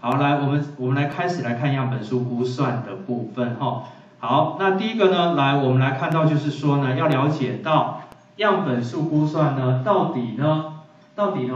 好，来，我们来开始来看一下本书估算的部分哈。好，那第一个呢，来我们来看到就是说呢，要了解到样本数估算呢，到底呢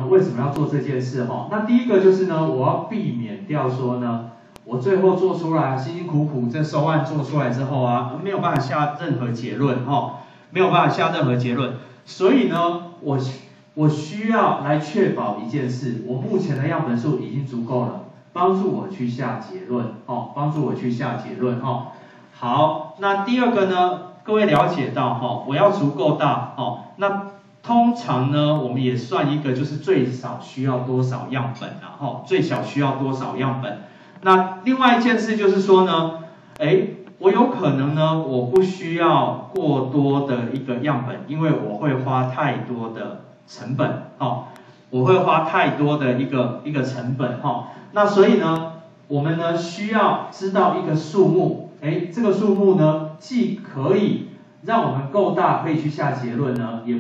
为什么要做这件事哈？那第一个就是呢，我要避免掉说呢，我最后做出来辛辛苦苦这收案做出来之后啊，没有办法下任何结论哈，没有办法下任何结论，所以呢，我需要来确保一件事，我目前的样本数已经足够了。 帮助我去下结论哦，帮助我去下结论哦。好，那第二个呢？各位了解到哦，我要足够大哦。那通常呢，我们也算一个就是最少需要多少样本然后最小需要多少样本。那另外一件事就是说呢，哎，我有可能呢，我不需要过多的一个样本，因为我会花太多的成本哦。 我会花太多的一个成本哈，那所以呢，我们呢需要知道一个数目，哎，这个数目呢既可以让我们够大，可以去下结论呢，也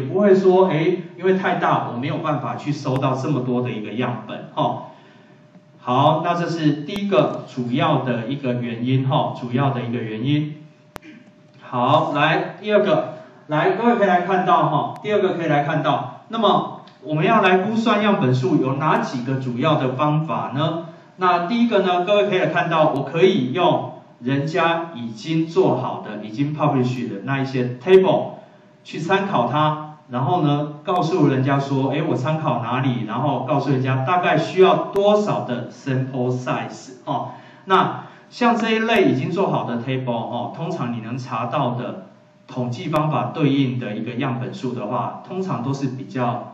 不会说哎，因为太大我没有办法去收到这么多的一个样本哈。好，那这是第一个主要的一个原因哈，主要的一个原因。好，来第二个，来各位可以来看到哈，第二个可以来看到，那么。 我们要来估算样本数有哪几个主要的方法呢？那第一个呢，各位可以看到，我可以用人家已经做好的、已经 publish 的那一些 table 去参考它，然后呢，告诉人家说，哎，我参考哪里，然后告诉人家大概需要多少的 sample size 哦。那像这一类已经做好的 table 哦，通常你能查到的统计方法对应的一个样本数的话，通常都是比较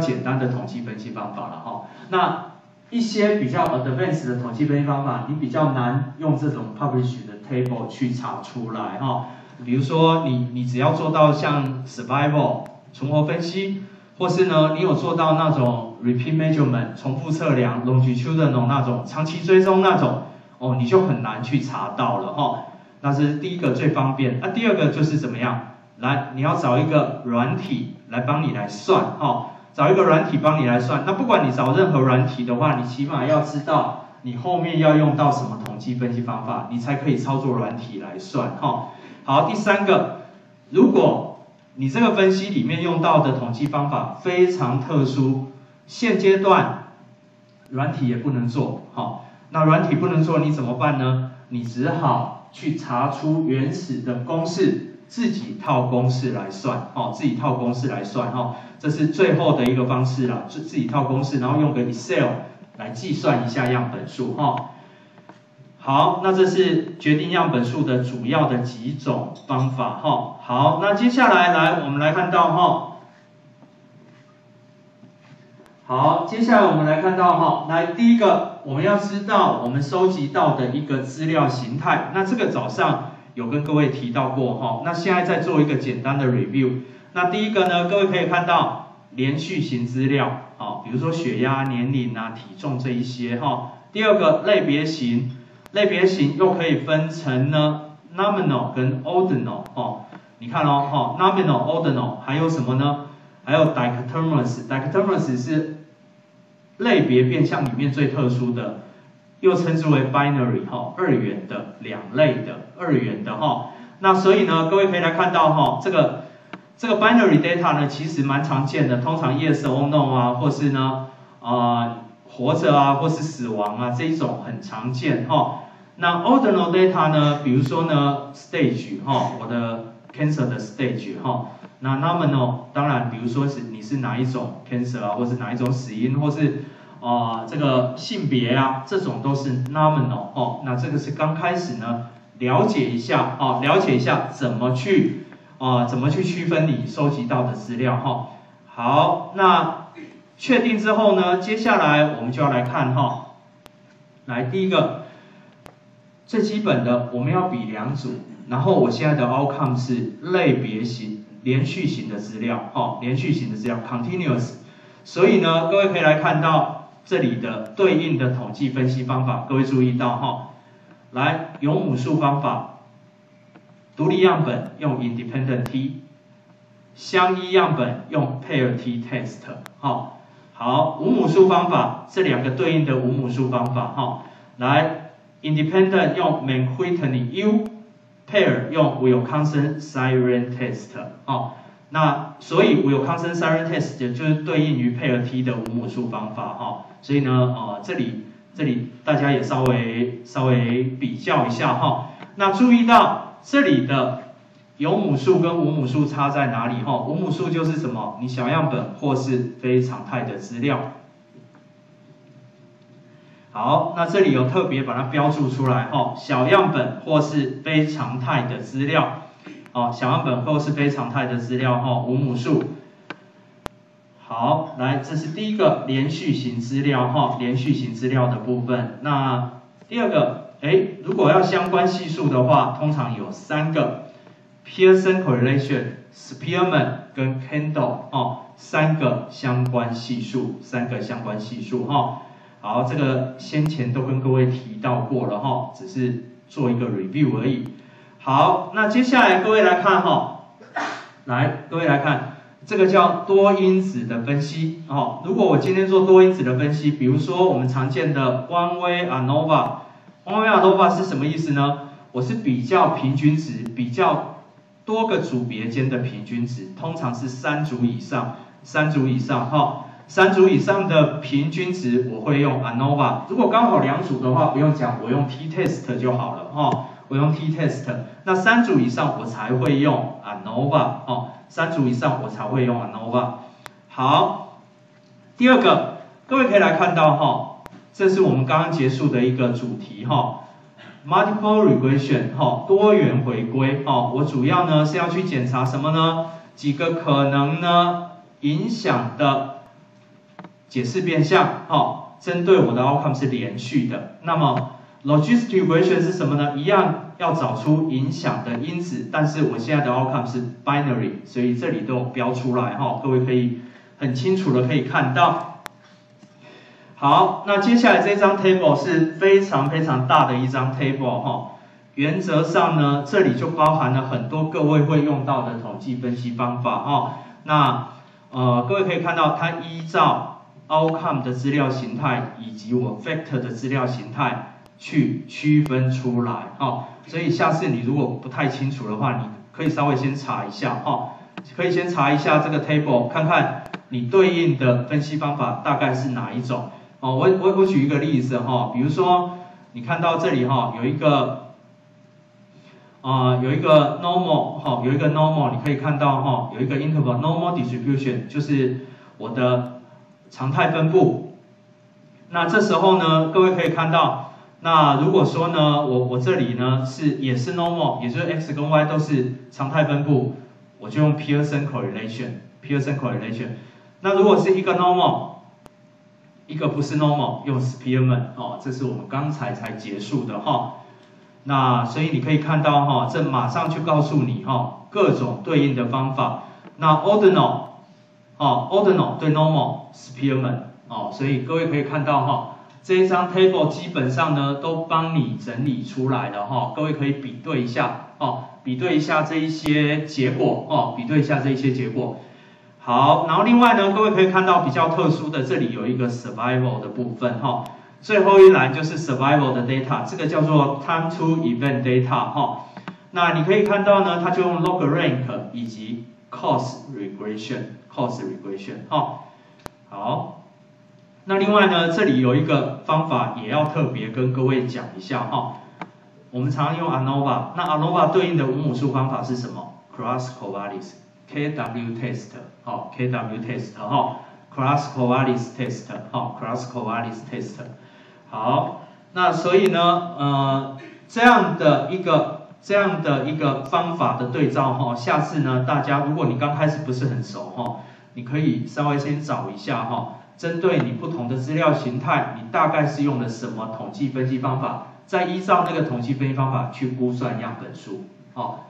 简单的统计分析方法了哈，那一些比较 advanced 的统计分析方法，你比较难用这种 publish 的 table 去查出来哈。比如说你只要做到像 survival 存活分析，或是呢你有做到那种 repeat measurement 重复测量 longitudinal 那种长期追踪那种，哦你就很难去查到了哈。那是第一个最方便，那第二个就是怎么样？来你要找一个软体来帮你来算哈。 找一个软体帮你来算，那不管你找任何软体的话，你起码要知道你后面要用到什么统计分析方法，你才可以操作软体来算哈。好，第三个，如果你这个分析里面用到的统计方法非常特殊，现阶段软体也不能做哈。那软体不能做，你怎么办呢？你只好去查出原始的公式。 自己套公式来算，哦，自己套公式来算，哈，这是最后的一个方式啦，自己套公式，然后用个 Excel 来计算一下样本数，哈。好，那这是决定样本数的主要的几种方法，哈。好，那接下来我们来看到，哈。好，接下来我们来看到，哈，来第一个，我们要知道我们收集到的一个资料形态，那这个早上。 有跟各位提到过哈，那现在再做一个简单的 review。那第一个呢，各位可以看到连续型资料，好，比如说血压、年龄啊、体重这一些哈。第二个类别型，类别型又可以分成呢 nominal 跟 ordinal 哦。你看哦，哈 nominal、ordinal 还有什么呢？还有 dichotomous，dichotomous 是类别变项里面最特殊的。 又称之为 binary 哈，二元的两类的二元的哈，那所以呢，各位可以来看到哈，这个 binary data 呢，其实蛮常见的，通常 yes or no 啊，或是呢活着啊，或是死亡啊这一种很常见哈。那 ordinal data 呢，比如说呢 stage 哈，我的 cancer 的 stage 哈，那 nominal 当然，比如说是你是哪一种 cancer 啊，或是哪一种死因，或是 这个性别啊，这种都是 nominal 哦。那这个是刚开始呢，了解一下哦，了解一下怎么去区分你收集到的资料哈、哦。好，那确定之后呢，接下来我们就要来看哈、哦。来，第一个最基本的，我们要比两组，然后我现在的 outcome 是类别型、连续型的资料哦，连续型的资料 continuous。 所以呢，各位可以来看到这里的对应的统计分析方法，各位注意到哈，来有母数方法，独立样本用 independent t，相依样本用 Pair-T test 哈。好，无母数方法这两个对应的无母数方法哈。来 ，independent 用 Manhattan U，pair 用 Wilkinson-Syrent test 哈。那所以 Wilkinson-Syrent test 就是对应于 Pair-T 的无母数方法哈。所以呢，这里大家也稍微比较一下哈。那注意到这里的。 有母数跟无母数差在哪里？哈，无母数就是什么？你小样本或是非常态的资料。好，那这里有特别把它标注出来，哈，小样本或是非常态的资料。哦，小样本或是非常态的资料，哈，无母数。好，来，这是第一个连续型资料，哈，连续型资料的部分。那第二个，如果要相关系数的话，通常有三个。 Pearson correlation、Spearman 跟 Kendall 哦，三个相关系数，哈。好，这个先前都跟各位提到过了哈，只是做一个 review 而已。好，那接下来各位来看哈，这个叫多因子的分析哦。如果我今天做多因子的分析，比如说我们常见的 one way ANOVA 是什么意思呢？ 我是比较平均值，比较多个组别间的平均值，通常是三组以上哈，三组以上的平均值我会用 ANOVA， 如果刚好两组的话，不用讲，我用 T test 就好了哈，我用 T test， 那三组以上我才会用 ANOVA 哦，好，第二个，各位可以来看到哈，这是我们刚刚结束的一个主题哈。 Multiple regression 哈，多元回归哦，我主要呢是要去检查什么呢？几个可能呢影响的解释变项哈，针对我的 outcome 是连续的。那么 logistic regression 是什么呢？一样要找出影响的因子，但是我现在的 outcome 是 binary， 所以这里都有标出来哈，各位可以很清楚的可以看到。 好，那接下来这张 table 是非常非常大的一张 table 哈。原则上呢，这里就包含了很多各位会用到的统计分析方法哈。那各位可以看到，它依照 outcome 的资料形态以及我 vector 的资料形态去区分出来哈。所以下次你如果不太清楚的话，你可以稍微先查一下哈，可以先查一下这个 table， 看看你对应的分析方法大概是哪一种。 哦，我举一个例子哈，比如说你看到这里哈，有一个 normal 哈，你可以看到哈，有一个 interval normal distribution， 就是我的常态分布。那这时候呢，各位可以看到，那如果说呢，我这里呢也是 normal， 也就是 x 跟 y 都是常态分布，我就用 Pearson correlation。那如果是一个 normal 一个不是 normal， 用 Spearman 哦，这是我们刚才结束的哈、哦。那所以你可以看到哈、哦，这马上就告诉你哈、哦，各种对应的方法。那 ordinal 哦 ，ordinal 对 normal Spearman 哦，所以各位可以看到哈、哦，这一张 table 基本上呢都帮你整理出来了哈、哦。各位可以比对一下哦，比对一下这一些结果。 好，然后另外呢，各位可以看到比较特殊的，这里有一个 survival 的部分哈。最后一栏就是 survival 的 data， 这个叫做 time to event data 哈。那你可以看到呢，它就用 log rank 以及 cost regression 哈。好，那另外呢，这里有一个方法也要特别跟各位讲一下哈。我们常用 ANOVA， 那 ANOVA 对应的无母数方法是什么 ？Cross-Covariance。 KW test 哦 ，KW test 哈 ，Cross-Covariance test 哦 ，Cross-Covariance test。好，那所以呢，这样的一个方法的对照哈，下次呢，大家如果你刚开始不是很熟哈，你可以稍微先找一下哈，针对你不同的资料形态，你大概是用了什么统计分析方法，再依照那个统计分析方法去估算样本数哦。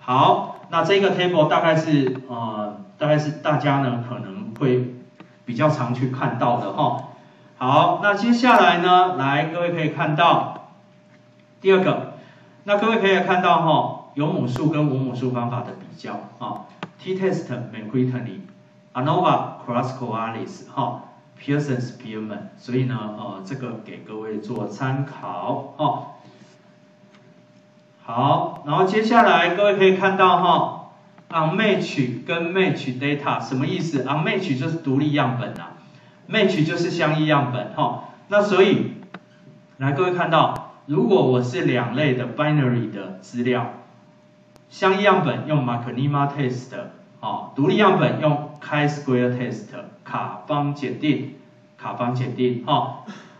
好，那这个 table 大概是大家呢可能会比较常去看到的哈。好，那接下来呢，来各位可以看到第二个，那各位可以看到哈，有母数跟无母数方法的比较啊。T-Test McQuickly ANOVA Cross-Correlates 哈 Pearson Spearman， 所以呢，这个给各位做参考哦。好，然后接下来各位可以看到哈、，unmatch 跟 match data 什么意思 ？unmatch 就是独立样本啊 ，match 就是相异样本哈、那所以，来各位看到，如果我是两类的 binary 的资料。 相异样本用 Michelima test， 独立样本用 Chi-square test， 卡邦检定，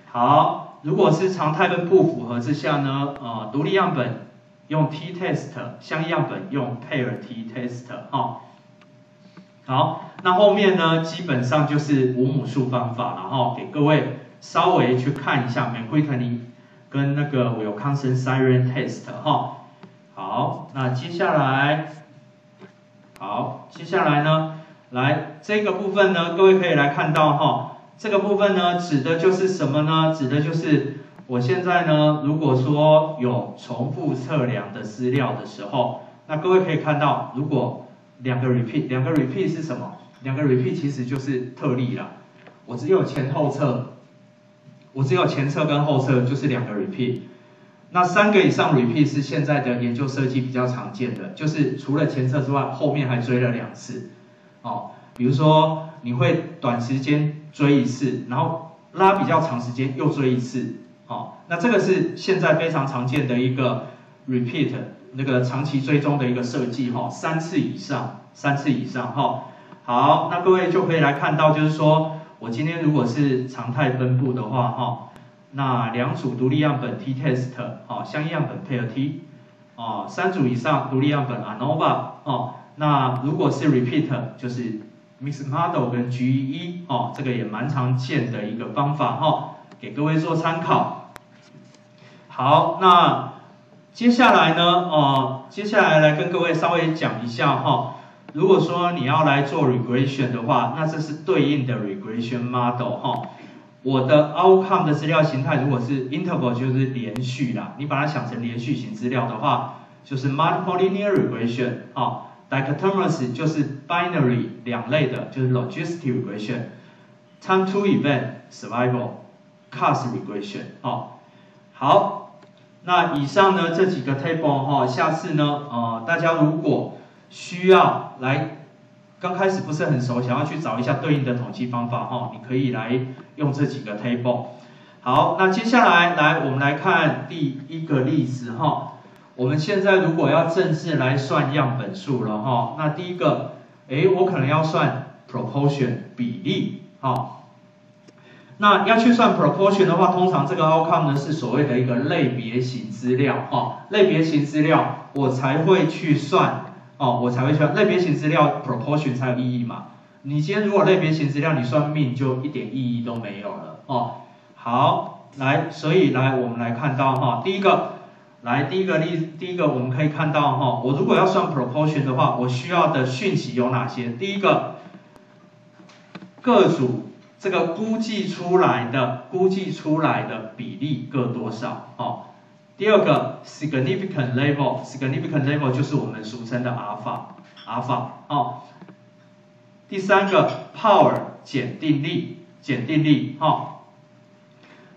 好，如果是常态分布符合之下呢，独立样本用 T test， 相异样本用 Pair T test， 好，那后面呢，基本上就是无母数方法了哈，给各位稍微去看一下 McQuickly 跟那个 Wilkinson-Sayre test 哈。 好，那接下来，呢，来这个部分呢，各位可以来看到哈，这个部分呢，指的就是什么呢？指的就是我现在呢，如果说有重复测量的资料的时候，那各位可以看到，如果两个 repeat， 两个 repeat 是什么？两个 repeat 其实就是特例啦。我只有前后测，我只有前测跟后测就是两个 repeat。 那三个以上 repeat 是现在的研究设计比较常见的，就是除了前测之外，后面还追了两次，比如说你会短时间追一次，然后拉比较长时间又追一次，那这个是现在非常常见的一个 repeat 那个长期追踪的一个设计，三次以上，好，那各位就可以来看到，就是说我今天如果是常态分布的话，那两组独立样本 T test， 相异样本 Pair T， 三组以上独立样本 ANOVA， 那如果是 repeat 就是 mixed model 跟 GE， 这个也蛮常见的一个方法哈、给各位做参考。好，那接下来呢，接下来来跟各位稍微讲一下哈、如果说你要来做 regression 的话，那这是对应的 regression model 我的 outcome 的资料形态如果是 interval 就是连续啦，你把它想成连续型资料的话，就是 multiple linear regression dichotomous 就是 binary 两类的，就是 logistic regression、time to event survival、cost regression 好，那以上呢这几个 table 下次呢大家如果需要来。 刚开始不是很熟，想要去找一下对应的统计方法你可以来用这几个 table。好，那接下来我们来看第一个例子我们现在如果要正式来算样本数了那第一个，我可能要算 proportion 比例那要去算 proportion 的话，通常这个 outcome 呢是所谓的一个类别型资料类别型资料我才会去算。 我才会算类别型资料 proportion 才有意义嘛。你今天如果类别型资料你算mean就一点意义都没有了好，来，所以我们来看到第一个，第一个我们可以看到我如果要算 proportion 的话，我需要的讯息有哪些？第一个，各组这个估计出来的比例各多少第二个 significant level，significant level 就是我们俗称的 alpha， 第三个 power 检定力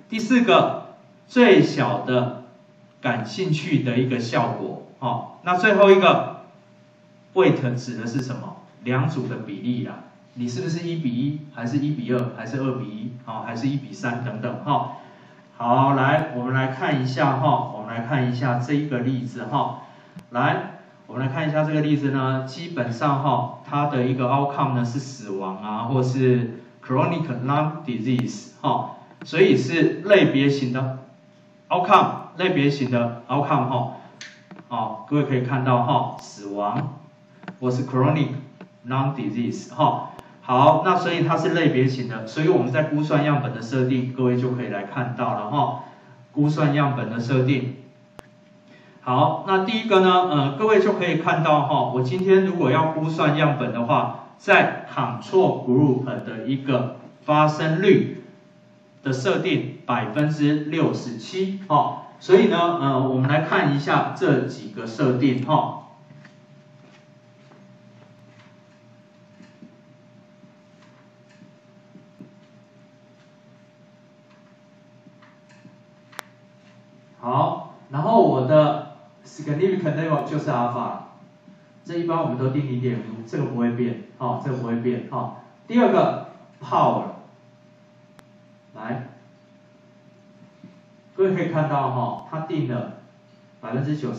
第四个最小的感兴趣的一个效果那最后一个 weight 指的是什么？两组的比例啦，你是不是1:1，还是1:2，还是2:1，还是1:3等等好，我们来看一下这一个例子我们来看一下这个例子呢，基本上它的一个 outcome 呢是死亡啊，或是 chronic lung disease 所以是类别型的 outcome， 各位可以看到死亡或是 chronic lung disease 好，那所以它是类别型的，所以我们在估算样本的设定，各位就可以来看到了估算样本的设定。好，那第一个呢，各位就可以看到我今天如果要估算样本的话，在 Control Group 的一个发生率的设定67%所以呢，我们来看一下这几个设定 significant level 就是 alpha， 这一般我们都定 1.5， 这个不会变，哦，这个不会变，哦。第二个 power， 来，各位可以看到哈，它定了 90%，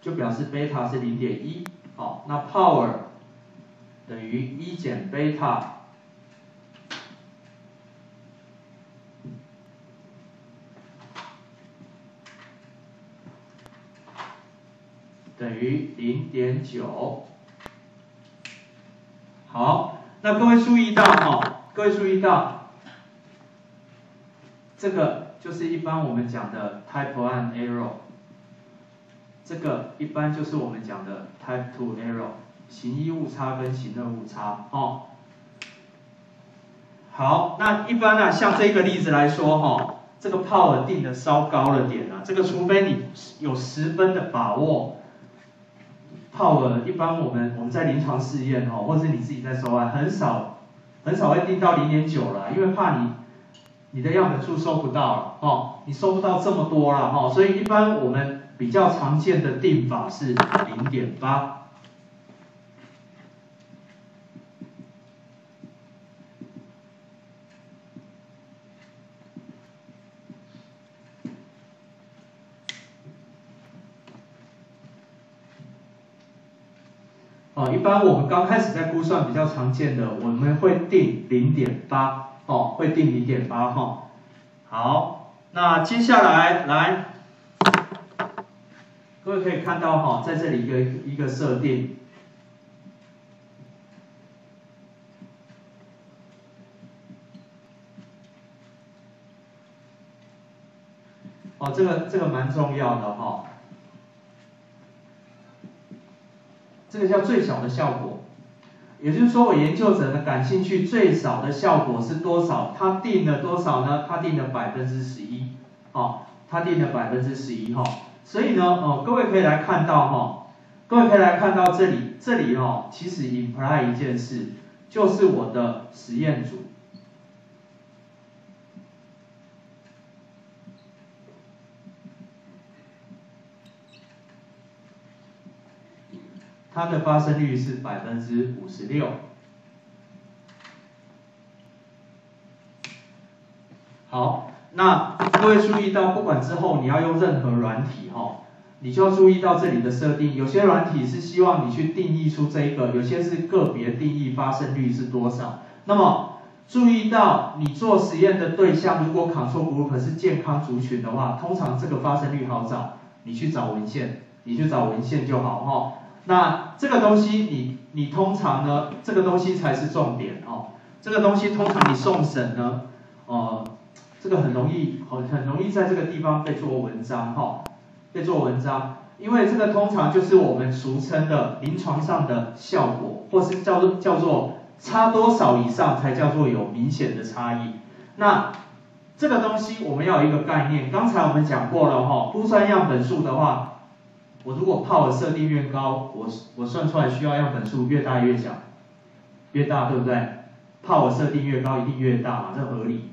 就表示 beta 是 0.1， 好，那 power 等于1减 beta。 等于 0.9， 好，那各位注意到哈，各位注意到，这个就是一般我们讲的 type 1 error， 这个一般就是我们讲的 type 2 error， 型一误差跟型二误差哦。好，那一般啊，像这个例子来说哈，这个 power 定的稍高了点啊，这个除非你有10分的把握。 power 一般我们在临床试验哦，或是你自己在收案，很少会定到 0.9 了，因为怕你的样本数收不到了哦，你收不到这么多了哦，所以一般我们比较常见的定法是 0.8。哦，一般我们刚开始在估算比较常见的，我们会定 0.8 哦，会定 0.8 哈。好，那接下来来，各位可以看到哈，在这里一个设定，哦，这个蛮重要的哈。 这个叫最小的效果，也就是说，我研究者的感兴趣最少的效果是多少？他定了多少呢？他定了 11%， 哦，他定了 11% 哈。所以呢，哦，各位可以来看到哈，各位可以来看到这里哦，其实 imply 一件事，就是我的实验组。 它的发生率是 56%， 好，那各位注意到，不管之后你要用任何软体哈，你就要注意到这里的设定。有些软体是希望你去定义出这一个，有些是个别定义发生率是多少。那么注意到你做实验的对象，如果 control group 是健康族群的话，通常这个发生率好找，你去找文献，你去找文献就好哈。 那这个东西你通常呢，这个东西才是重点哦。这个东西通常你送审呢，这个很容易在这个地方被做文章哈，被做文章，因为这个通常就是我们俗称的临床上的效果，或是叫做差多少以上才叫做有明显的差异。那这个东西我们要有一个概念，刚才我们讲过了哈，估算样本数的话。 我如果power设定越高，我算出来需要样本数越大越小，越大对不对？power设定越高一定越大嘛，这合理。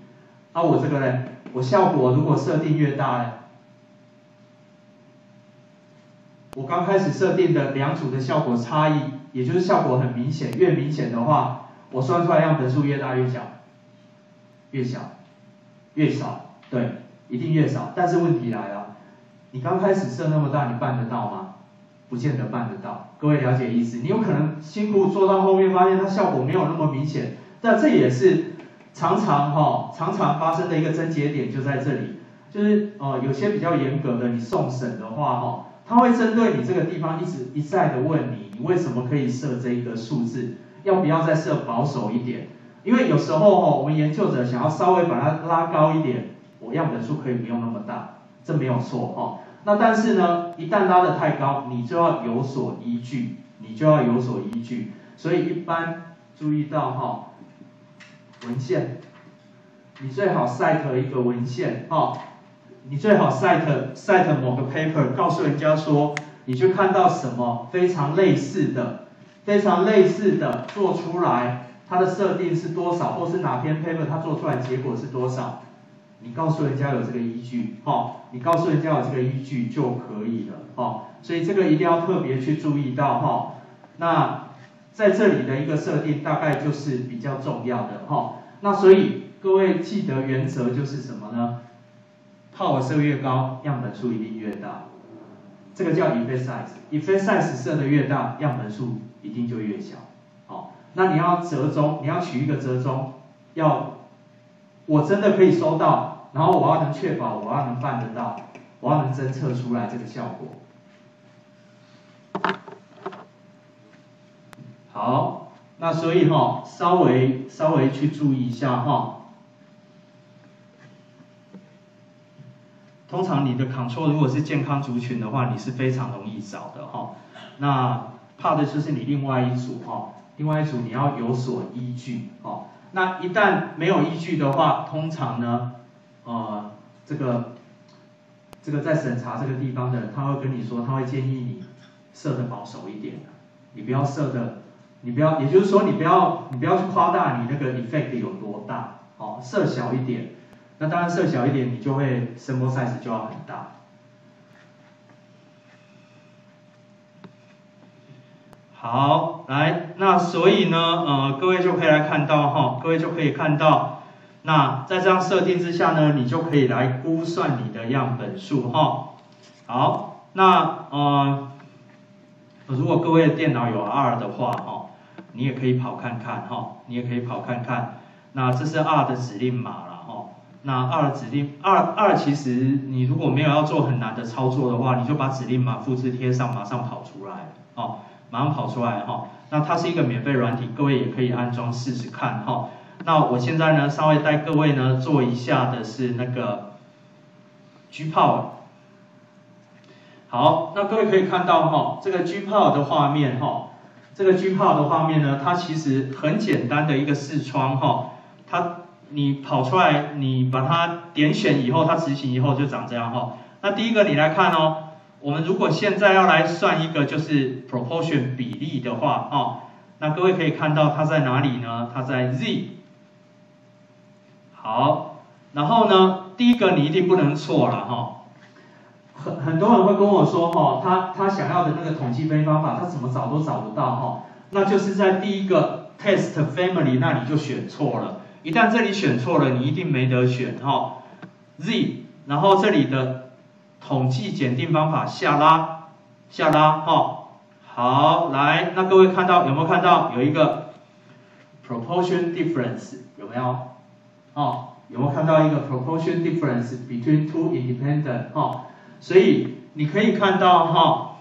啊，我这个呢，我效果如果设定越大呢，我刚开始设定的两组的效果差异，也就是效果很明显，越明显的话，我算出来样本数越大越小，越少，对，一定越少。但是问题来了。 你刚开始设那么大，你办得到吗？不见得办得到。各位了解意思？你有可能辛苦做到后面，发现它效果没有那么明显。那这也是常常发生的一个症结点，就在这里，就是有些比较严格的，你送审的话它会针对你这个地方一再的问你，你为什么可以设这一个数字？要不要再设保守一点？因为有时候我们研究者想要稍微把它拉高一点，我样本数可以不用那么大，这没有错那但是呢，一旦拉得太高，你就要有所依据，所以一般注意到文献，你最好 cite 一个文献你最好 cite 某个 paper， 告诉人家说，你就看到什么非常类似的做出来，它的设定是多少，或是哪篇 paper 它做出来结果是多少，你告诉人家有这个依据，哦，你告诉人家有这个依据就可以了，哦，所以这个一定要特别去注意到，哦，那在这里的一个设定大概就是比较重要的，哦，那所以各位记得原则就是什么呢？ power 设越高，样本数一定越大，这个叫 effect size。effect size 设的越大，样本数一定就越小。好，那你要折中，你要取一个折中，要我真的可以收到，然后我要能确保，我要能办得到，我要能侦测出来这个效果。好，那所以哈，稍微去注意一下哈。 通常你的 control 如果是健康族群的话，你是非常容易找的哈。那怕的就是你另外一组哈，另外一组你要有所依据哈。那一旦没有依据的话，通常呢，这个在审查这个地方的人，他会跟你说，他会建议你设的保守一点，你不要设的，你不要，也就是说你不要去夸大你那个 effect 有多大，好，设小一点。 那当然，设小一点，你就会 sample size 就要很大。好，来，那所以呢，各位就可以来看到哈，各位就可以看到，那在这样设定之下呢，你就可以来估算你的样本数哈。好，那如果各位的电脑有 R 的话哈，你也可以跑看看哈，你也可以跑看看。那这是 R 的指令码啦。 那 R 指令 R 其实你如果没有要做很难的操作的话，你就把指令码复制贴上，马上跑出来哦，马上跑出来哦。那它是一个免费软体，各位也可以安装试试看哦。那我现在呢，稍微带各位呢做一下的是那个 Gpower。好，那各位可以看到哈，这个 Gpower 的画面哈，这个 Gpower 的画面呢，它其实很简单的一个视窗哈，它。 你跑出来，你把它点选以后，它执行以后就长这样哈。那第一个你来看哦，我们如果现在要来算一个就是 proportion 比例的话哦，那各位可以看到它在哪里呢？它在 z。好，然后呢，第一个你一定不能错了哈。很多人会跟我说哈，他想要的那个统计分析方法，他怎么找都找不到哈。那就是在第一个 test family 那里就选错了。 一旦这里选错了，你一定没得选哈。Z， 然后这里的统计检定方法下拉，下拉哈。好，来，那各位看到有没有看到有一个 proportion difference 有没有？哦，有没有看到一个 proportion difference between two independent 哈？所以你可以看到哈。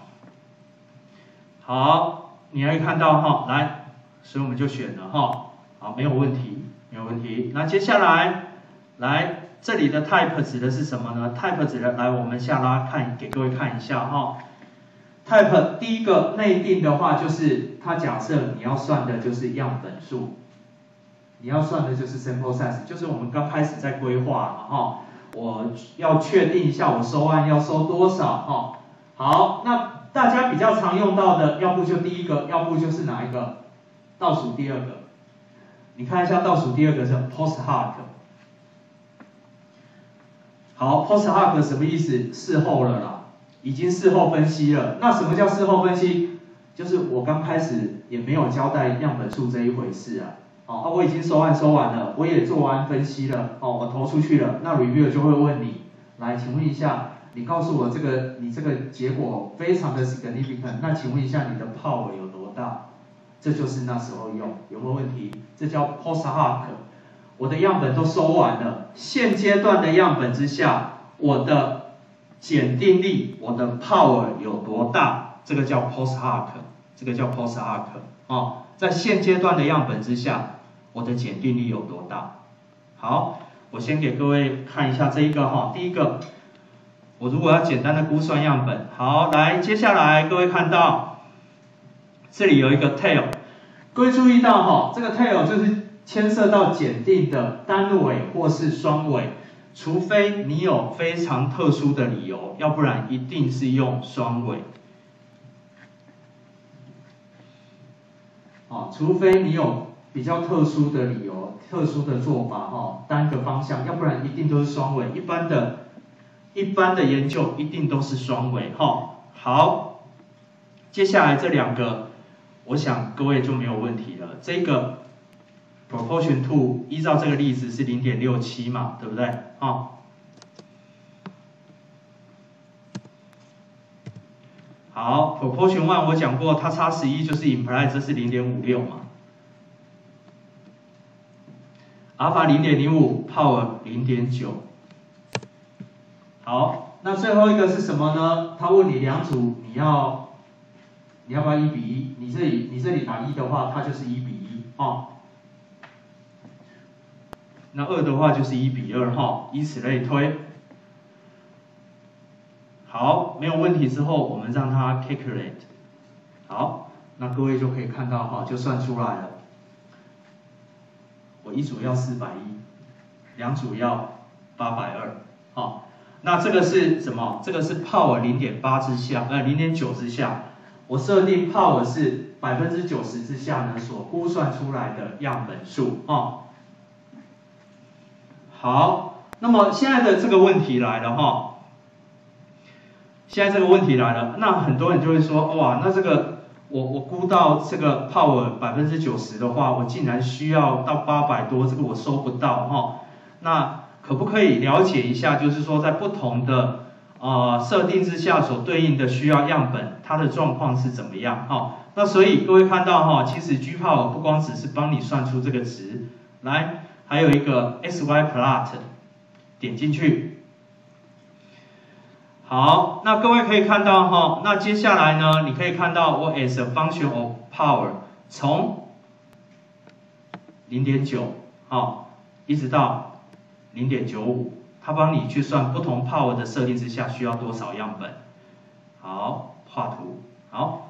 好，你可以看到哈，来，所以我们就选了哈。好，没有问题。 没有问题。那接下来，来这里的 type 指的是什么呢 ？type 指的，来我们下拉看，给各位看一下哈。type 第一个内定的话，就是它假设你要算的就是样本数，你要算的就是 sample size， 就是我们刚开始在规划哈。我要确定一下我收案要收多少哈。好，那大家比较常用到的，要不就第一个，要不就是哪一个？倒数第二个。 你看一下倒数第二个是 post hoc。好 ，post hoc 什么意思？事后了啦，已经事后分析了。那什么叫事后分析？就是我刚开始也没有交代样本数这一回事啊。哦，我已经收完了，我也做完分析了，哦，我投出去了，那 review 就会问你，来，请问一下，你告诉我这个你这个结果非常的 significant， 那请问一下你的 power 有多大？ 这就是那时候用，有没有问题？这叫 post hoc。我的样本都收完了，现阶段的样本之下，我的检定力，我的 power 有多大？这个叫 post hoc， 这个叫 post hoc。哦，在现阶段的样本之下，我的检定力有多大？好，我先给各位看一下这一个哈，第一个，我如果要简单的估算样本，好，来，接下来各位看到。 这里有一个 tail， 各位注意到哈，这个 tail 就是牵涉到检定的单尾或是双尾，除非你有非常特殊的理由，要不然一定是用双尾。哦，除非你有比较特殊的理由，特殊的做法哈，单个方向，要不然一定都是双尾。一般的研究一定都是双尾哈。好，接下来这两个，我想各位就没有问题了。这个 proportion two 依照这个例子是 0.67 嘛，对不对？啊。 好 ，proportion one 我讲过，它差11就是 imply 这是 0.56 嘛。alpha 0.05 ，power 0.9。好，那最后一个是什么呢？他问你两组，你要不要1:1？你这里打1的话，它就是1:1哦。那2的话就是1:2哈，以此类推。 好，没有问题之后，我们让它 calculate。好，那各位就可以看到哈，就算出来了。我一组要410，两组要820。好，那这个是什么？这个是 power 0.8 之下，0.9 之下。我设定 power 是90%之下呢所估算出来的样本数哦。好，那么现在的这个问题来了哈。 现在这个问题来了，那很多人就会说，哇，那这个我估到这个 power 90%的话，我竟然需要到800多，这个我收不到哈、哦。那可不可以了解一下，就是说在不同的设定之下所对应的需要样本，它的状况是怎么样哈、哦？那所以各位看到哈、哦，其实 G power 不光只是帮你算出这个值，来，还有一个 XY plot， 点进去。 好，那各位可以看到哈，那接下来呢，你可以看到我 as a function of power 从 0.9 好，一直到 0.95， 它帮你去算不同 power 的设定之下需要多少样本。好，画图，好，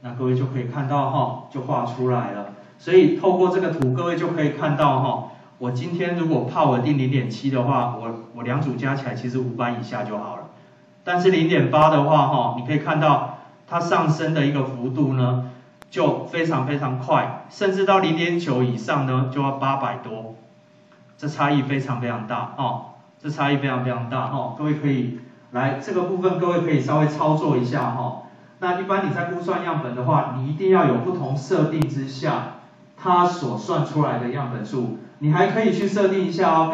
那各位就可以看到哈，就画出来了。所以透过这个图，各位就可以看到哈，我今天如果 power 定 0.7 的话，我两组加起来其实500以下就好了。 但是 0.8 的话，哈，你可以看到它上升的一个幅度呢，就非常非常快，甚至到 0.9 以上呢，就要800多，这差异非常非常大，哦，这差异非常非常大，哦，各位可以来这个部分，各位可以稍微操作一下，哈。那一般你在估算样本的话，你一定要有不同设定之下，它所算出来的样本数，你还可以去设定一下哦。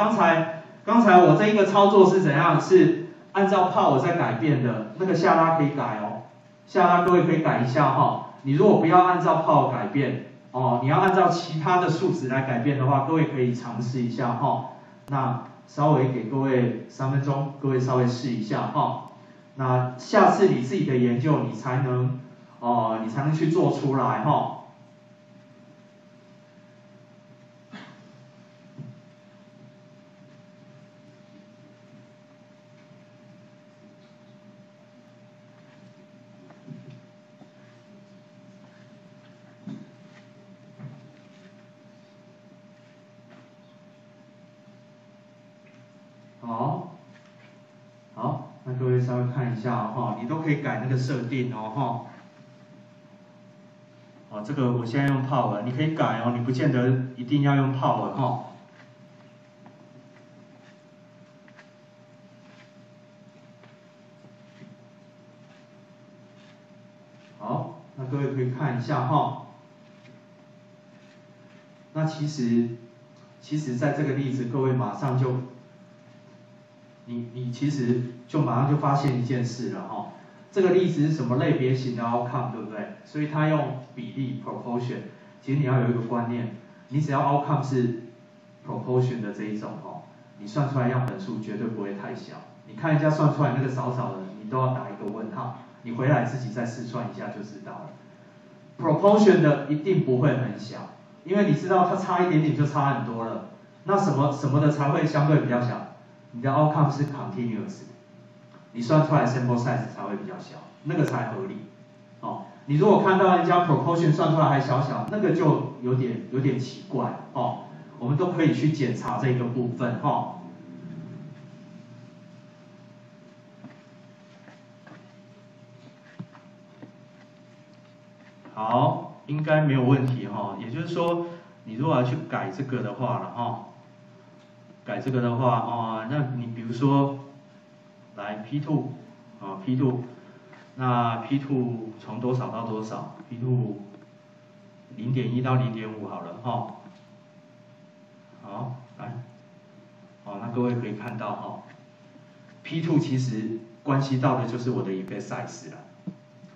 刚才我这一个操作是怎样？是 按照 power 在改变的那个下拉可以改哦，下拉各位可以改一下哈、哦。你如果不要按照 power 改变哦，你要按照其他的数值来改变的话，各位可以尝试一下哈、哦。那稍微给各位3分钟，各位稍微试一下哈、哦。那下次你自己的研究你才能去做出来哈、哦。 各位稍微看一下哈、哦，你都可以改那个设定哦哈。哦，这个我现在用 power， 你可以改哦，你不见得一定要用 power 哈、哦。好，那各位可以看一下哈、哦。那其实在这个例子，各位马上就。 你其实就马上就发现一件事了哈、哦，这个例子是什么类别型的 outcome 对不对？所以它用比例 proportion， 其实你要有一个观念，你只要 outcome 是 proportion 的这一种哦，你算出来样本数绝对不会太小。你看人家算出来那个少少的，你都要打一个问号，你回来自己再试算一下就知道了。proportion 的一定不会很小，因为你知道它差一点点就差很多了。那什么的才会相对比较小？ 你的 outcome 是 continuous， 你算出来 sample size 才会比较小，那个才合理。哦，你如果看到人家 proportion 算出来还小小，那个就有点奇怪哦。我们都可以去检查这个部分哦。好，应该没有问题哈、哦。也就是说，你如果要去改这个的话了哈，改这个的话啊，那你比如说来 P2 啊 P2， 那 P2 从多少到多少 ？P2 0.1 到 0.5 好了哈。好，来，好，那各位可以看到哈 ，P2 其实关系到的就是我的 effect size 了。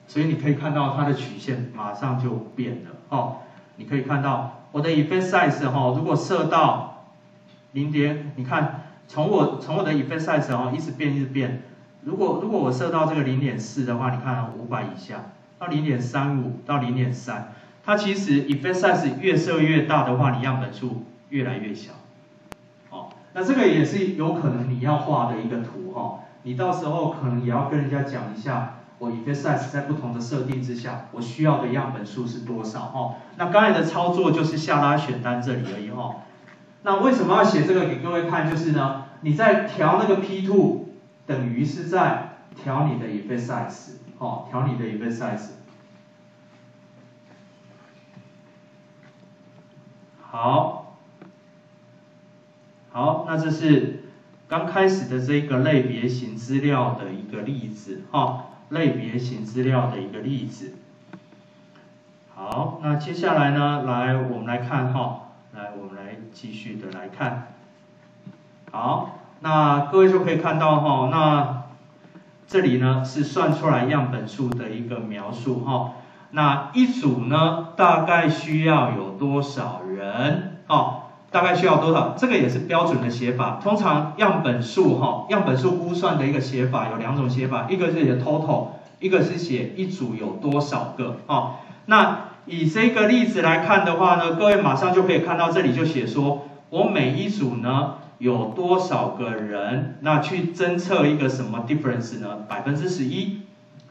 所以你可以看到它的曲线马上就变了哦。你可以看到我的 effect size 哈、哦，如果设到0点，你看从我的 effect size 哦一直变一直变。如果我设到这个0.4的话，你看500以下到0.35到0.3， 它其实 effect size 越设越大的话，你样本数越来越小。哦，那这个也是有可能你要画的一个图哈、哦，你到时候可能也要跟人家讲一下。 我 effect size 在不同的设定之下，我需要的样本数是多少？哦，那刚才的操作就是下拉选单这里而已哦。那为什么要写这个给各位看？就是呢，你在调那个 P2， 等于是在调你的 effect size， 哦，调你的 effect size。好，好，那这是刚开始的这个类别型资料的一个例子，哦。 类别型资料的一个例子。好，那接下来呢，我们来继续的来看。好，那各位就可以看到哈，那这里呢是算出来样本数的一个描述哈。那一组呢大概需要有多少人？哦，大概需要多少？这个也是标准的写法。通常样本数哈，样本数估算的一个写法有两种写法，一个是写 total， 一个是写一组有多少个哦。那以这个例子来看的话呢，各位马上就可以看到这里就写说，我每一组呢有多少个人，那去侦测一个什么 difference 呢？11%，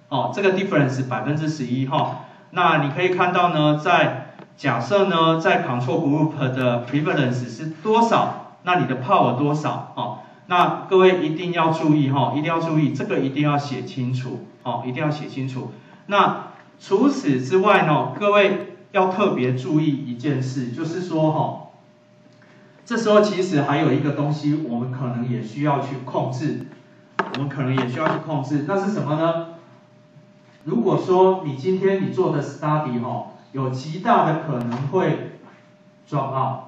哦，这个 difference 11%哈。那你可以看到呢，在 假设呢，在 control group 的 prevalence 是多少？那你的 power 多少？哦，那各位一定要注意哈，一定要注意，这个一定要写清楚哦，一定要写清楚。那除此之外呢，各位要特别注意一件事，就是说哈，这时候其实还有一个东西，我们可能也需要去控制，那是什么呢？如果说你今天你做的 study 哈， 有极大的可能会drop out，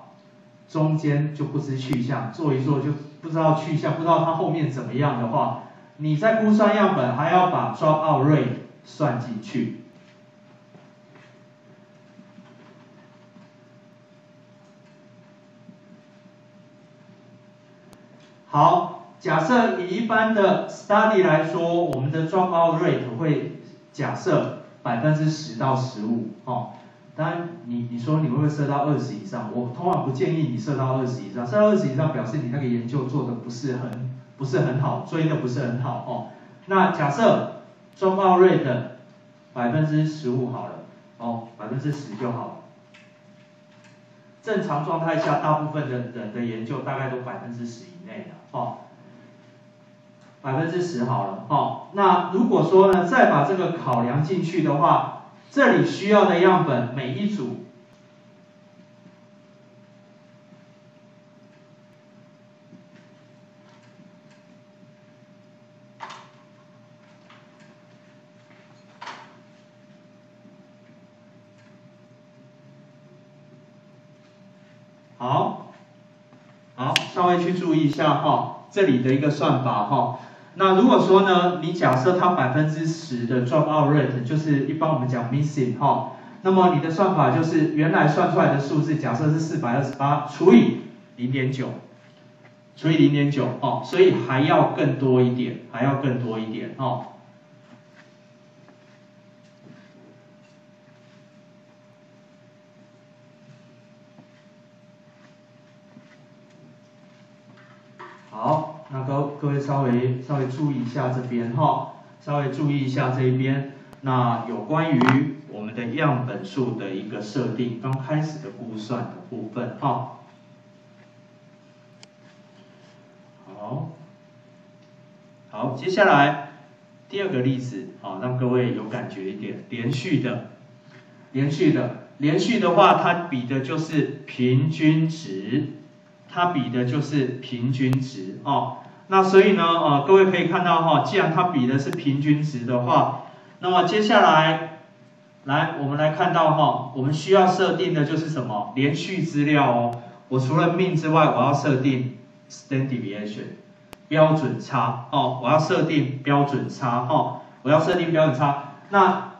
中间就不知去向，做一做就不知道去向，不知道它后面怎么样的话，你在估算样本还要把drop out rate 算进去。好，假设以一般的 study 来说，我们的drop out rate 会假设 10%到15%哦，当然你说你会不会设到20以上？我通常不建议你设到20以上，设到20以上表示你那个研究做的不是很好，追的不是很好哦。那假设中报 rate 15%好了，哦，10%就好了。正常状态下，大部分的人的研究大概都10%以内了哦。 10%好了，哦，那如果说呢，再把这个考量进去的话，这里需要的样本每一组好，稍微去注意一下哈，这里的一个算法哈。 那如果说呢，你假设它10%的 drop out rate 就是一般我们讲 missing 哈，那么你的算法就是原来算出来的数字，假设是428除以 0.9， 除以 0.9 哦，所以还要更多一点，哦。好。 那各位稍微注意一下这边哈，稍微注意一下这一边。那有关于我们的样本数的一个设定，刚开始的估算的部分哈。好，好，接下来第二个例子，好，让各位有感觉一点，连续的。连续的，连续的话，它比的就是平均值，它比的就是平均值哦。那所以呢，各位可以看到哈，既然它比的是平均值的话，那么接下来，我们来看到哈，我们需要设定的就是什么？连续资料哦。我除了mean之外，我要设定 standard deviation 标准差哦，我要设定标准差哦，我要设定标准差。那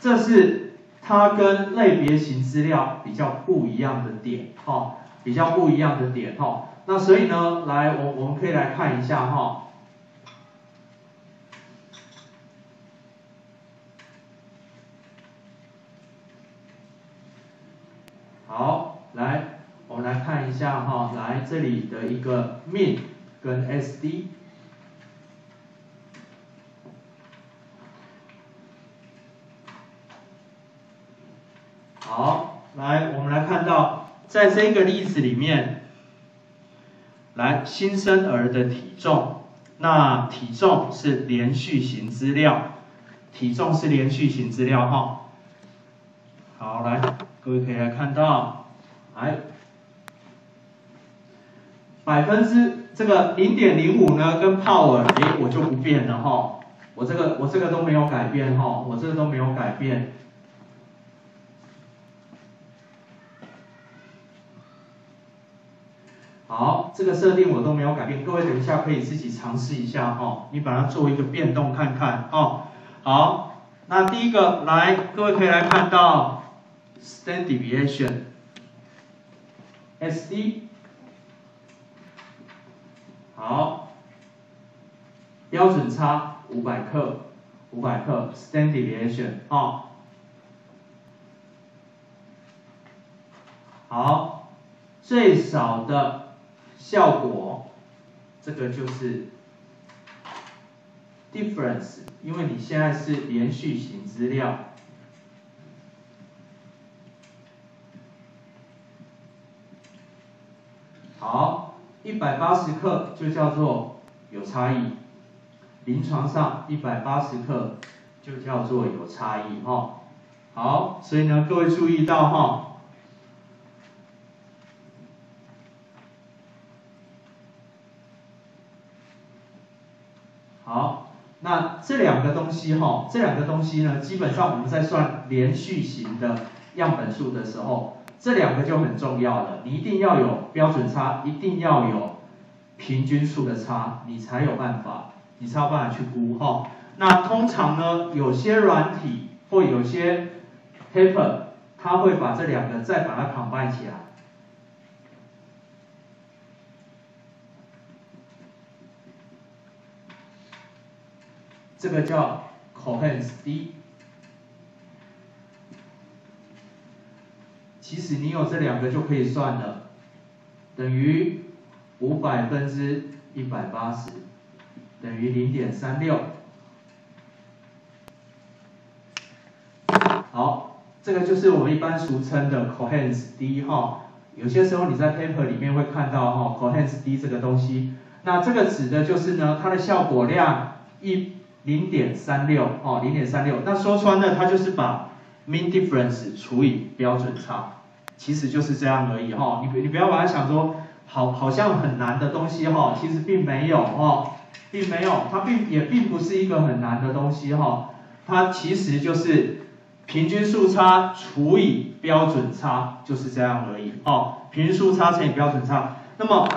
这是它跟类别型资料比较不一样的点哦，比较不一样的点哦。 那所以呢，来，我们可以来看一下哈。好，来，我们来看一下哈，来这里的一个mean跟 SD。好，来，我们来看到，在这个例子里面。 来，新生儿的体重，那体重是连续型资料，体重是连续型资料哈。好，来，各位可以来看到，来，0.05呢跟 power， 哎，我就不变了哈，我这个都没有改变哈，我这个都没有改变。 好，这个设定我都没有改变，各位等一下可以自己尝试一下哦，你把它做一个变动看看哦。好，那第一个来，各位可以来看到 standard deviation SD， 好，标准差500克 standard deviation 哦。好，最少的。 效果，这个就是 difference， 因为你现在是连续型资料。好，180克就叫做有差异，临床上180克就叫做有差异哈。好，所以呢，各位注意到哈。 好，那这两个东西哈，这两个东西呢，基本上我们在算连续型的样本数的时候，这两个就很重要了。你一定要有标准差，一定要有平均数的差，你才有办法去估哈。那通常呢，有些软体或有些 paper， 它会把这两个再把它 combine 起来。 这个叫 coherence D。其实你有这两个就可以算了，等于5/180，等于 0.36。好，这个就是我们一般俗称的 coherence D 哈。有些时候你在 paper 里面会看到哈 coherence D 这个东西，那这个指的就是呢，它的效果量0.36哦， 0.36。那说穿了，它就是把 mean difference 除以标准差，其实就是这样而已哈、哦。你不要把它想说好像很难的东西哈、哦，其实并没有哦，并没有，它也并不是一个很难的东西哈、哦。它其实就是平均数差除以标准差，就是这样而已哦。平均数差乘以标准差，那么。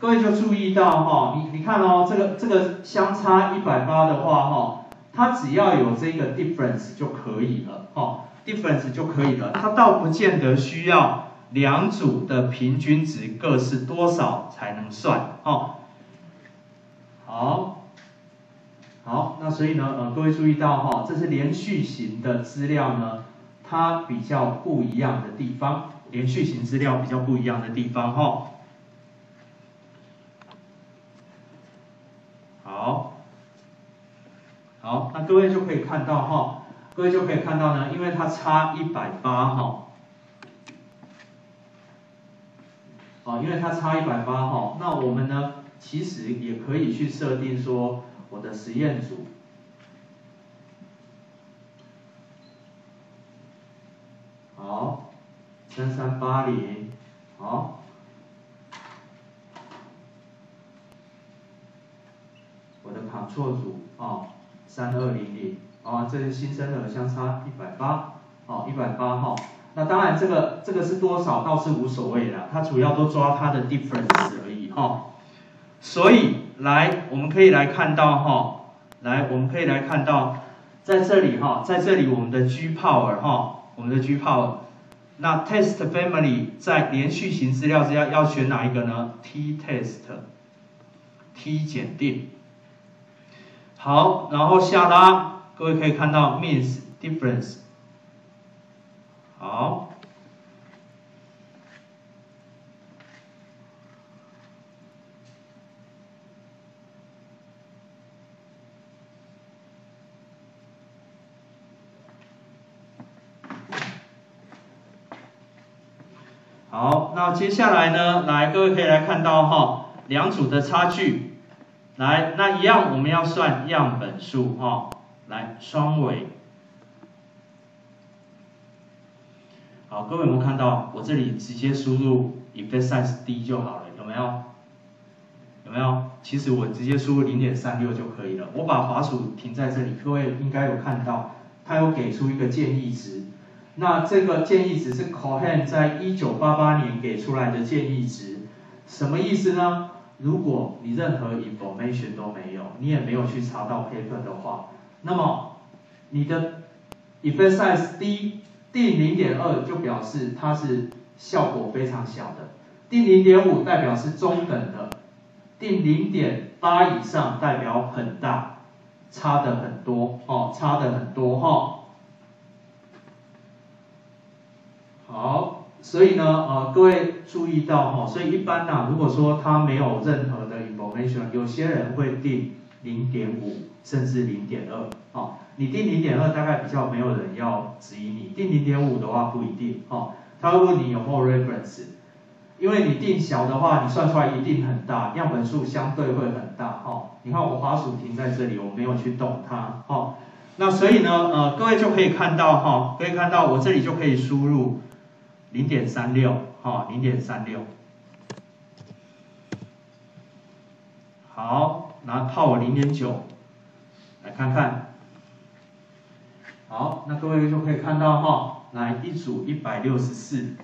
各位就注意到哈，你看哦，这个相差180的话哈，它只要有这个 difference 就可以了哈 ，difference 就可以了，它倒不见得需要两组的平均值各是多少才能算哦。好，好，那所以呢，各位注意到哈，这是连续型的资料呢，它比较不一样的地方，连续型资料比较不一样的地方哈。 好，好，那各位就可以看到哈，各位就可以看到呢，因为它差180哈，哦，因为它差180哈，那我们呢，其实也可以去设定说我的实验组，好，3380，好。 我的 Ctrl 组哦， 3200哦，这是新生儿相差180哦， 180号。那当然这个是多少倒是无所谓啦，它主要都抓它的 difference 而已哦。所以来我们可以来看到哈，来我们可以来看到在这里哈，在这里我们的 G power 哈，我们的 G power。那 test family 在连续型资料之下要选哪一个呢 ？T test，T 检定。 好，然后下拉，各位可以看到 means difference。好，好，那接下来呢，来各位可以来看到哈，两组的差距。 来，那一样我们要算样本数哈、哦，来双尾。好，各位有没有看到？我这里直接输入 effect size D 就好了，有没有？有没有？其实我直接输入 0.36 就可以了。我把滑鼠停在这里，各位应该有看到，它有给出一个建议值。那这个建议值是 Cohen 在1988年给出来的建议值，什么意思呢？ 如果你任何 information 都没有，你也没有去查到 paper 的话，那么你的 effect size 定 0.2 就表示它是效果非常小的，定 0.5 代表是中等的，定 0.8 以上代表很大，差的很多哦，差的很多哦。好。 所以呢，各位注意到哈、哦，所以一般呐、啊，如果说他没有任何的 information， 有些人会定 0.5 甚至 0.2 哦，你定 0.2 大概比较没有人要质疑你，定 0.5 的话不一定哦，他会问你有没有 reference， 因为你定小的话，你算出来一定很大，样本数相对会很大哦。你看我滑鼠停在这里，我没有去动它哦，那所以呢，各位就可以看到哈、哦，可以看到我这里就可以输入。 0.36， 哈， 0.36。好，拿power 0.9， 来看看。好，那各位就可以看到哈，来一组164，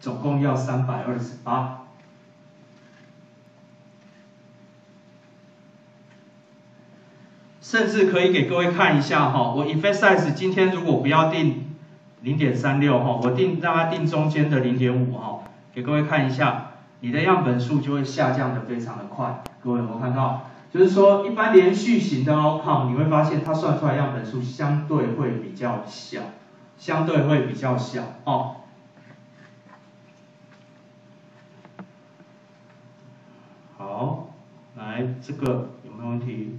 总共要328。 甚至可以给各位看一下哈，我 effect size 今天如果不要定。 0.36 哈，我定让它定中间的 0.5 哈，给各位看一下，你的样本数就会下降的非常的快。各位有没有看到？就是说，一般连续型的 outcome， 你会发现它算出来样本数相对会比较小，相对会比较小哦。好，来这个有没有问题？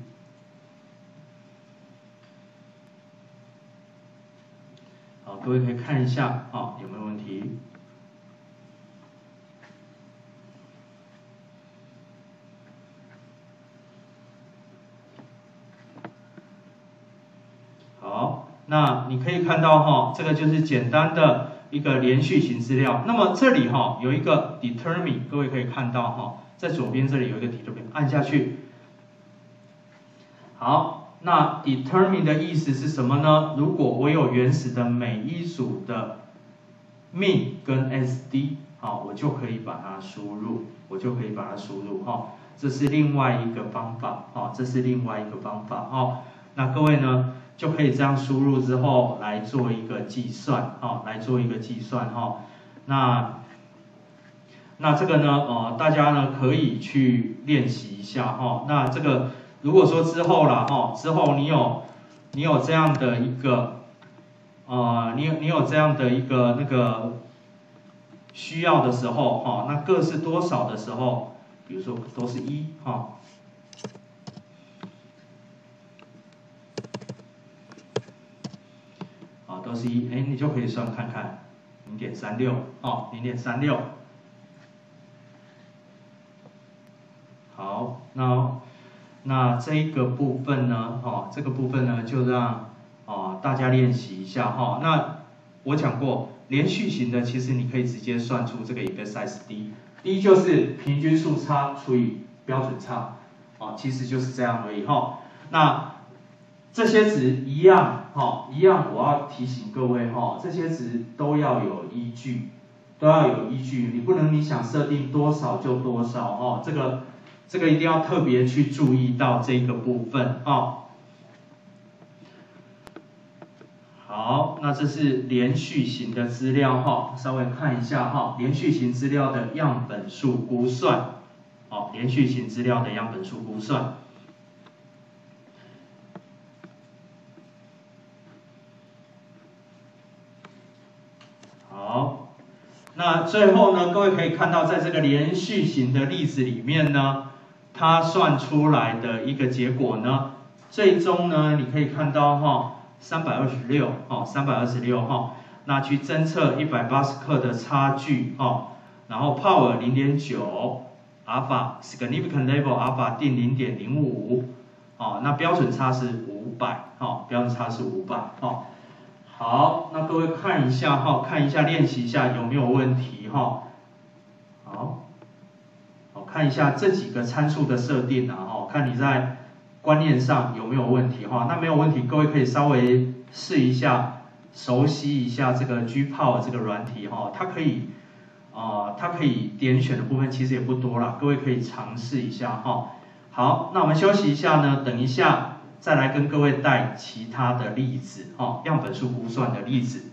各位可以看一下啊、哦，有没有问题？好，那你可以看到哈、哦，这个就是简单的一个连续型资料。那么这里哈、哦、有一个 determine， 各位可以看到哈、哦，在左边这里有一个 determine， 按下去。好。 那 determine 的意思是什么呢？如果我有原始的每一组的 min 跟 sd， 好，我就可以把它输入，我就可以把它输入哈、哦。这是另外一个方法，哦，这是另外一个方法，哦。那各位呢就可以这样输入之后来做一个计算，哦，来做一个计算，哈、哦。那这个呢，大家呢可以去练习一下，哈、哦。那这个。 如果说之后啦，哦，之后你有这样的一个，你有这样的一个那个需要的时候，哈、哦，那各是多少的时候，比如说都是1，哈、哦，都是1，哎，你就可以算看看， 0.36， 哦， 0.36， 好，那这个部分呢，哦，这个部分呢，就让大家练习一下哈、哦。那我讲过，连续型的其实你可以直接算出这个 effect size D。第一就是平均数差除以标准差，哦，其实就是这样而已哈。那这些值一样哈，一样我要提醒各位哈，这些值都要有依据，都要有依据，你不能你想设定多少就多少哦，这个一定要特别去注意到这个部分哦。好，那这是连续型的资料哈，稍微看一下哈，连续型资料的样本数估算，哦，连续型资料的样本数估算。好，那最后呢，各位可以看到，在这个连续型的例子里面呢，它算出来的一个结果呢，最终呢，你可以看到哈。326哦，326哈，那去侦测180克的差距哦，然后 power 0.9， alpha significant level alpha 定 0.05 哦，那标准差是500哦，标准差是500哦。好，那各位看一下哈，看一下练习一下有没有问题哈。好，我看一下这几个参数的设定啊哈，看你在。 观念上有没有问题哈？那没有问题，各位可以稍微试一下，熟悉一下这个 Gpower 这个软体哈，它可以，它可以点选的部分其实也不多啦，各位可以尝试一下哈。好，那我们休息一下呢，等一下再来跟各位带其他的例子哈，样本数估算的例子。